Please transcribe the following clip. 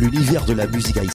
l'univers de la musique haïtienne.